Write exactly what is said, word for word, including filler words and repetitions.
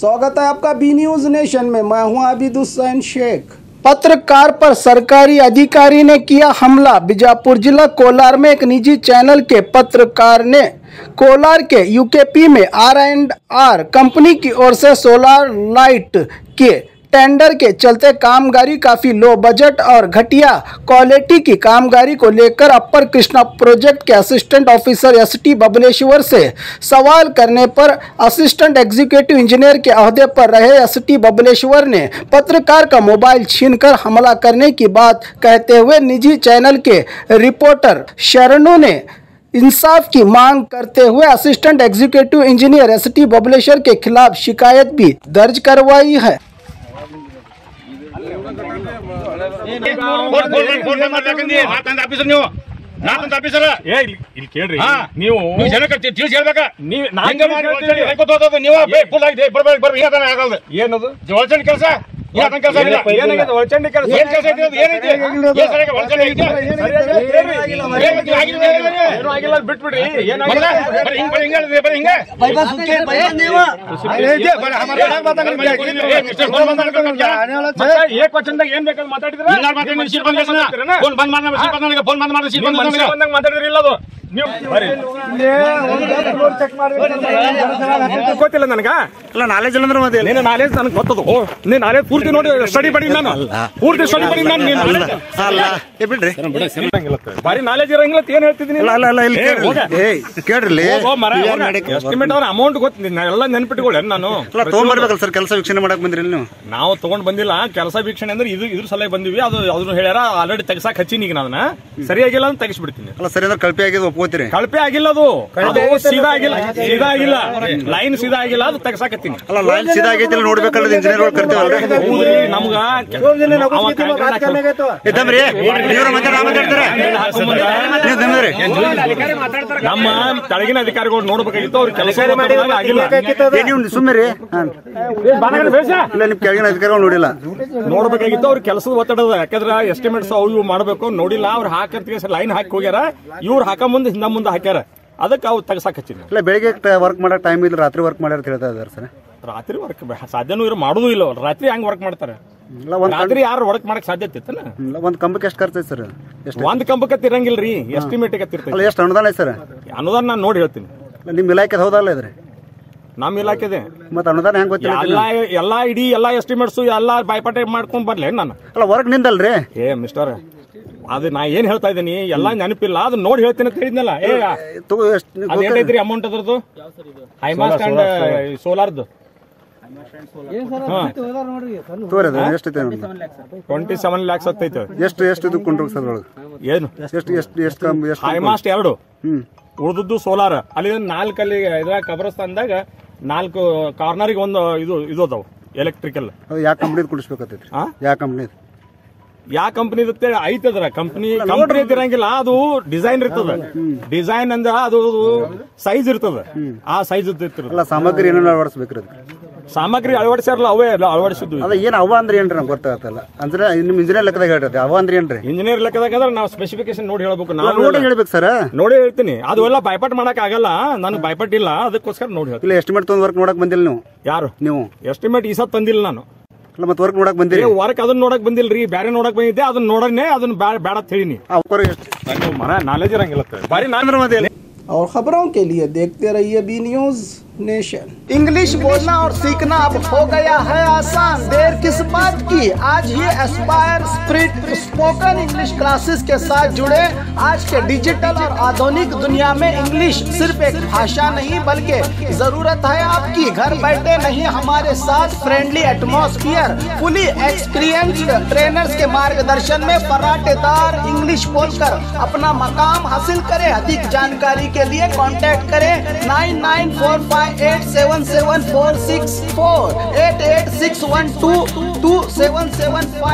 स्वागत है आपका बी न्यूज नेशन में। मैं हूं आबिद हुसैन शेख। पत्रकार पर सरकारी अधिकारी ने किया हमला। बीजापुर जिला कोलार में एक निजी चैनल के पत्रकार ने कोलार के यूकेपी में आर एंड आर कंपनी की ओर से सोलर लाइट के टेंडर के चलते कामगारी काफ़ी लो बजट और घटिया क्वालिटी की कामगारी को लेकर अपर कृष्णा प्रोजेक्ट के असिस्टेंट ऑफिसर एसटी बबलेश्वर से सवाल करने पर असिस्टेंट एग्जीक्यूटिव इंजीनियर के अहदे पर रहे एसटी बबलेश्वर ने पत्रकार का मोबाइल छीनकर हमला करने की बात कहते हुए निजी चैनल के रिपोर्टर शर्ण ने इंसाफ की मांग करते हुए assistant executive engineer ST Babaleshwar के खिलाफ शिकायत भी दर्ज करवाई है। फोन ಗೊತ್ತಿಲ್ಲ ನನಗೆ ಇಲ್ಲ ನಾಲೆಜ್ ಇಲ್ಲ ಅಂದ್ರೆ ಮತ್ತೆ ನೀನು ನಾಲೆಜ್ ನನಗೆ ಗೊತ್ತದು ನೀ ನಾಲೆಜ್ ಪೂರ್ತಿ ನೋಡಿ ಸ್ಟಡಿ ಪಡಿ ನಾನು ಪೂರ್ತಿ ಸ್ಟಡಿ ಪಡಿ ನಾನು ನೀನು ಅಲ್ಲ ಏ ಬಿಡ್ರಿ ಬಾರಿ ನಾಲೆಜ್ ಇರಂಗಿಲ್ಲ ಅಂತ ಏನು ಹೇಳ್ತಿದ್ದೀನಿ ಇಲ್ಲ ಇಲ್ಲ ಇಲ್ಲಿ ಕೇಳ್ರಿ ಏಯ್ ಕೇಳ್ರಿ ಎಸ್ಟಿಮೇಟ್ ಅವರ ಅಮೌಂಟ್ ಗೊತ್ತಿದೆ ಎಲ್ಲ ನೆನಪಿಟ್ಕೊಳ್ಳೆ ನಾನು ಇಲ್ಲ ತಗೊಂಡ್ ಬರಬೇಕಲ್ಲ ಸರ್ ಕೆಲಸ ವೀಕ್ಷಣೆ ಮಾಡಕ್ಕೆ ಬಂದಿರಿ ನೀವು ನಾವು ತಗೊಂಡ್ ಬಂದಿಲ್ಲ ಕೆಲಸ ವೀಕ್ಷಣೆ ಅಂದ್ರೆ ಇದು ಇದ್ರ ಸಲಹೆ ಬಂದಿವಿ ಅದು ಅದನ್ನ ಹೇಳ್ಯಾರ ಆಲ್ರೆಡಿ ತೆಗಿಸಾಕ ಹಚ್ಚಿನಿ ಈಗ ನಾನು ಸರಿಯಾಗಿಲ್ಲ ಅಂತ ತೆಗಿಸ್ಬಿಡ್ತೀನಿ ಅಲ್ಲ ಸರಿ ಅಂದ್ರೆ ಕಳಪೆ ಆಗಿದೆ ಒಪ್ಪೋತೀರಿ ಕಳಪೆ ಆಗಿಲ್ಲ ಅದು ಸೀದಾ ಆಗಿಲ್ಲ ಸೀದಾ ಆಗಿಲ್ಲ ಲೈನ್ ಸೀದಾ ಆಗಿಲ್ಲ ಅದು ತೆಗ್ಸಾಕತ್ತೀನಿ ಅಲ್ಲ ಲೈನ್ ಸೀದಾ ಆಗೈತಿ ಇಲ್ಲ ನೋಡ್ಬೇಕಲ್ಲ ಇಂಜಿನಿಯರ್ ಗಳು ಕರ್ತೀವಲ್ರಿ ನಮಗ ಇದಮ್ರಿ ನೀವರ ಮತ್ತೆ ನಾ ಮಾತಾಡ್ತಾರೆ ನೀವು ದಮ್ರಿ ನಮ್ಮ ತಳಗಿನ ಅಧಿಕಾರಿಗಳು ನೋಡಬೇಕಾಗಿತ್ತು ಅವರು ಕೆಲಸ ಆಗಿಲ್ಲ ಏ ನೀವು ಸುಮ್ಮನೆ ಏ ಬಾನಗನ ಬೇಷ ಇಲ್ಲ ನಿಮ್ಮ ಕೆಳಗಿನ ಅಧಿಕಾರಿಗಳು ನೋಡಿಲ್ಲ ನೋಡಬೇಕಾಗಿತ್ತು ಅವರು ಕೆಲಸದ ಒತ್ತಡದ ಯಾಕಂದ್ರೆ ಎಸ್ಟಿಮೇಟ್ಸ್ ಅವು ಇವು ಮಾಡಬೇಕು ನೋಡಿಲ್ಲ ಅವರು ಹಾಕಂತ ಲೈನ್ ಹಾಕಿ ಹೋಗ್ಯಾರ ಇವ್ರು ಹಾಕ ಮುಂದೆ ಹಿಂದ ಮುಂದೆ ಹಾಕ್ಯಾರ ಅದಕ್ಕೆ ಅವು ತೆಗ್ಸಾಕ ಹಚ್ಚಿಲ್ಲ ಇಲ್ಲ ಬೆಳಿಗ್ಗೆ ವರ್ಕ್ ಮಾಡೋ ಟೈಮ್ ಇಲ್ಲ ರಾತ್ರಿ ವರ್ಕ್ ಮಾಡ್ಯಾರ ಅಂತ ಹೇಳ್ತಾ ಇದಾರೆ ಸರ್ ರಾತ್ರಿ ವರ್ಕ್ ಸಾಧ್ಯನೂ ಇರೋ ಮಾಡೋದು ಇಲ್ಲ ರಾತ್ರಿ ಹೆಂಗ್ ವರ್ಕ್ ಮಾಡ್ತಾರೆ ರಾತ್ರಿ ಯಾರು ವರ್ಕ್ ಮಾಡಕ್ ಸಾಧ್ಯತೆ ಇತ್ತಲ್ಲ ಒಂದ್ ಕಂಬಕ್ಕೆ ಎಷ್ಟು ಖರ್ಚೈತೆ ಸರ್ ಒಂದ್ ಕಂಬಕ್ಕೆ ತಿರಂಗಿಲ್ರಿ ಎಸ್ಟಿಮೇಟ್ ಕತ್ತಿರ್ತಾರೆ ಎಷ್ಟು ಅನುದಾನ ಸರ್ ಅನುದಾನ ನಾನು ನೋಡಿ ಹೇಳ್ತೀನಿ ನಿಮ್ ಇಲಾಖೆ ಹೌದಲ್ಲ ಇದ್ರೆ ನಮ್ ಇಲಾಖೆದೆ ಮತ್ತೆ ಅನುದಾನ ಹೆಂಗ್ ಗೊತ್ತಿಲ್ಲ ಎಲ್ಲಾ ಎಲ್ಲಾ ಇಡೀ ಎಲ್ಲಾ ಎಸ್ಟಿಮೇಟ್ಸ್ ಎಲ್ಲಾ ಬಾಯ್ಪಾಟ ಮಾಡ್ಕೊಂಡ್ ಬರ್ಲೇನ್ ನಾನು ಅಲ್ಲ ವರ್ಕ್ ನಿಂದಲ್ರಿ ಏ ಮಿಸ್ಟರ್ ಅದು ನಾ ಏನ್ ಹೇಳ್ತಾ ಇದ್ದೀನಿ ಎಲ್ಲ ನೆನಪಿಲ್ಲ ಅದು ನೋಡಿ ಹೇಳ್ತೀನಿ ಅಂತ ಹೇಳಿದ್ನಲ್ಲ ಏನೈತ್ರಿ ಅಮೌಂಟ್ ಅದ್ರದ್ದು ಹೈಮಾಸ್ಟ್ ಅಂಡ್ ಸೋಲಾರ್ದು ಟ್ವೆಂಟಿ ಸೆವೆನ್ ಲ್ಯಾಕ್ಸ್ ಹತ್ತೈತೆ ಎಷ್ಟು ಎಷ್ಟು ಏನು ಹೈಮಾಸ್ಟ್ ಎರಡು ಉಳಿದದ್ದು ಸೋಲಾರ್ ಅಲ್ಲಿ ನಾಲ್ಕು ಅಲ್ಲಿ ಇದ್ರಾಗ ಕಬ್ರಸ್ತಾನದಾಗ ನಾಲ್ಕು ಕಾರ್ನರ್ಗೆ ಒಂದು ಇದು ಇದು ಅದಾವ ಎಲೆಕ್ಟ್ರಿಕಲ್ ಯಾವ ಕಂಪ್ನಿ ಕುಡಿಸ್ಬೇಕತ್ತೈತಿ ಯಾವ ಕಂಪ್ನಿ ಯಾವ ಕಂಪನಿ ಐತದ್ರ ಕಂಪನಿ ಕಂಪನಿ ಇದ್ದಿರಂಗಿಲ್ಲ ಅದು ಡಿಸೈನ್ ಇರ್ತದ ಡಿಸೈನ್ ಅಂದ್ರ ಅದು ಸೈಜ್ ಇರ್ತದ ಆ ಸೈಜ್ ಇರ್ತದ ಸಾಮಗ್ರಿ ಏನೇನು ಅಳವಡಿಸಬೇಕು ಸಾಮಗ್ರಿ ಅಳವಡಿಸ್ಯಾರಲ್ಲ ಅವೇ ಅಳವಡಿಸಿದ್ವಿ ಅದ ಏನ್ ಅವ ಅಂದ್ರೆ ಏನ್ರಿ ನಮ್ಗೆ ಗೊತ್ತಾಗತ್ತಲ್ಲ ಅಂದ್ರೆ ನಿಮ್ ಇಂಜಿನಿಯರ್ ಲೆಕ್ಕದಾಗ ಹೇಳ್ರಿ ಅವ ಅಂದ್ರೆ ಏನ್ರಿ ಇಂಜಿನಿಯರ್ ಲೆಕ್ಕದಾಗ ಅಂದ್ರೆ ನಾವು ಸ್ಪೆಸಿಫಿಕೇಶನ್ ನೋಡಿ ಹೇಳ್ಬೇಕು ನಾವು ನೋಡಿ ಹೇಳ್ಬೇಕು ಸರ್ ನೋಡಿ ಹೇಳ್ತೀನಿ ಅದು ಎಲ್ಲ ಬೈಪಾಟ್ ಮಾಡಕ್ ಆಗಲ್ಲ ನನಗೆ ಬೈಪಾಟ್ ಇಲ್ಲ ಅದಕ್ಕೋಸ್ಕರ ನೋಡಿ ಹೇಳ್ತೀನಿ ಎಸ್ಟಿಮೇಟ್ ತೊಂದ್ ವರ್ಕ್ ನೋಡಕ್ ಬಂದಿಲ್ಲ ನೀವು ಯಾರು ನೀವು ಎಸ್ಟಿಮೇಟ್ ಈ ಸತ್ ತಂದಿಲ್ಲ ನಾನು ಮತ್ತೆ ವರ್ಕ್ ನೋಡಕ್ ಬಂದಿರಿ ವರ್ಕ್ ಅದನ್ನ ನೋಡಕ್ ಬಂದಿಲ್ರಿ ಬೇರೆ ನೋಡಕ್ ಬಂದಿದ್ದೆ ಅದನ್ನ ನೋಡನೆ ಅದನ್ನ ಬೇಡ ಅಂತ ಹೇಳಿನಿ ನಾಲೆಜ್ ಇರಂಗಿಲ್ಲ ಬಾರಿ ನಾನು ಮತ್ತೆ और खबरों के लिए देखते रहिए बी न्यूज नेशन। इंग्लिश बोलना और सीखना अब हो गया है आसान, देर किस बात की, आज ही Aspire Spirit spoken English classes के साथ जुड़े। आज के डिजिटल और आधुनिक दुनिया में इंग्लिश सिर्फ एक भाषा नहीं बल्कि जरूरत है आपकी। घर बैठे नहीं, हमारे साथ friendly atmosphere, fully experienced trainers के मार्गदर्शन में फराटेदार इंग्लिश बोलकर अपना मकाम हासिल करें। अधिक जानकारी के लिए कांटेक्ट करें nine nine four five eight seven seven four six four eight eight six one two two seven seven five.